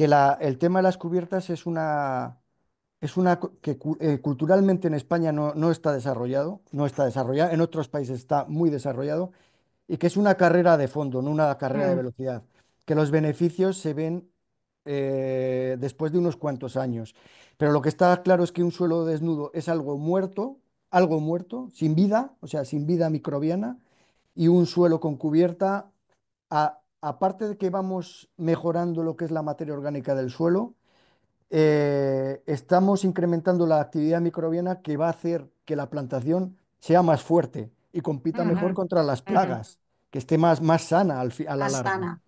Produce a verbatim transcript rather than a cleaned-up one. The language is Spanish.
que la- el tema de las cubiertas es una, es una cu- que cu- eh, culturalmente en España no, no está desarrollado, no está desarrollado, en otros países está muy desarrollado, y que es una carrera de fondo, no una carrera de Mm, velocidad, que los beneficios se ven eh, después de unos cuantos años. Pero lo que está claro es que un suelo desnudo es algo muerto, algo muerto, sin vida, o sea, sin vida microbiana, y un suelo con cubierta, a- aparte de que vamos mejorando lo que es la materia orgánica del suelo, eh, estamos incrementando la actividad microbiana que va a hacer que la plantación sea más fuerte y compita ujú, mejor contra las ujú. plagas, que esté más, más sana al fi- a la Más larga. sana.